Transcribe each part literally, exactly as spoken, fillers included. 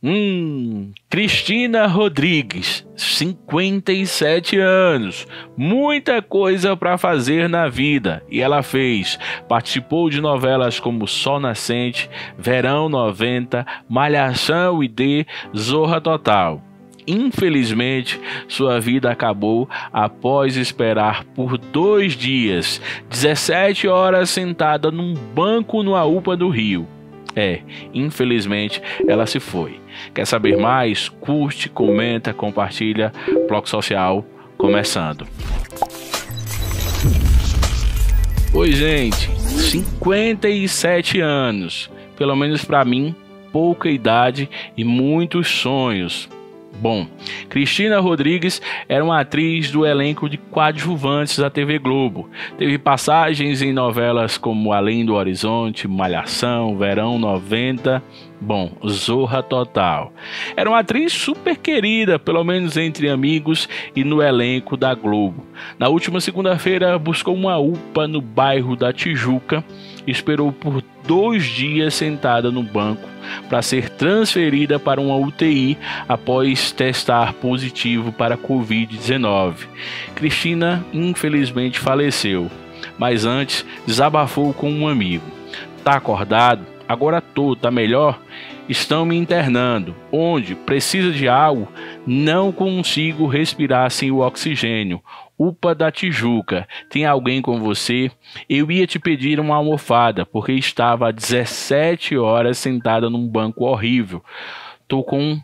Hum, Cristina Rodrigues, cinquenta e sete anos, muita coisa para fazer na vida, e ela fez. Participou de novelas como Sol Nascente, Verão noventa, Malhação e de Zorra Total. Infelizmente, sua vida acabou após esperar por dois dias, dezessete horas sentada num banco no U P A do Rio. É, infelizmente, ela se foi. Quer saber mais? Curte, comenta, compartilha. Ploc Social começando. Oi, gente, cinquenta e sete anos. Pelo menos para mim, pouca idade e muitos sonhos. Bom, Cristina Rodrigues era uma atriz do elenco de coadjuvantes da T V Globo. Teve passagens em novelas como Além do Horizonte, Malhação, Verão noventa, bom, Zorra Total. Era uma atriz super querida, pelo menos entre amigos e no elenco da Globo. Na última segunda-feira, buscou uma U P A no bairro da Tijuca, esperou por dois dias sentada no banco para ser transferida para uma U T I após testar positivo para Covid dezenove. Cristina infelizmente faleceu, mas antes desabafou com um amigo. Tá acordado? Agora tô, tá melhor? Estão me internando. Onde? Precisa de algo? Não consigo respirar sem o oxigênio. U P A da Tijuca, tem alguém com você? Eu ia te pedir uma almofada, porque estava há dezessete horas sentada num banco horrível. Tô com...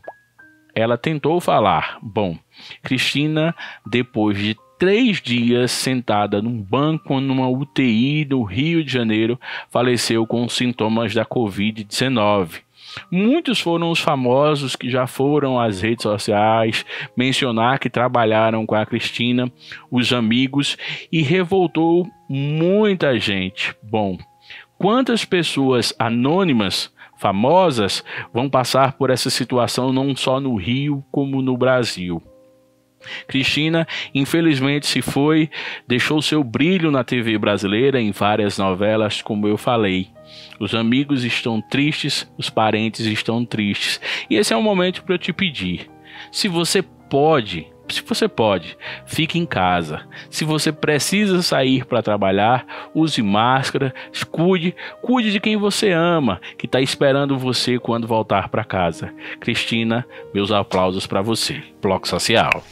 Ela tentou falar. Bom, Cristina, depois de três dias sentada num banco numa U T I no Rio de Janeiro, faleceu com sintomas da Covid dezenove. Muitos foram os famosos que já foram às redes sociais mencionar que trabalharam com a Cristina, os amigos, e revoltou muita gente. Bom, quantas pessoas anônimas, famosas, vão passar por essa situação não só no Rio como no Brasil? Cristina, infelizmente, se foi, deixou seu brilho na T V brasileira em várias novelas, como eu falei. Os amigos estão tristes, os parentes estão tristes. E esse é o momento para eu te pedir, se você pode, se você pode, fique em casa. Se você precisa sair para trabalhar, use máscara, cuide, cuide de quem você ama, que está esperando você quando voltar para casa. Cristina, meus aplausos para você. Ploc Social.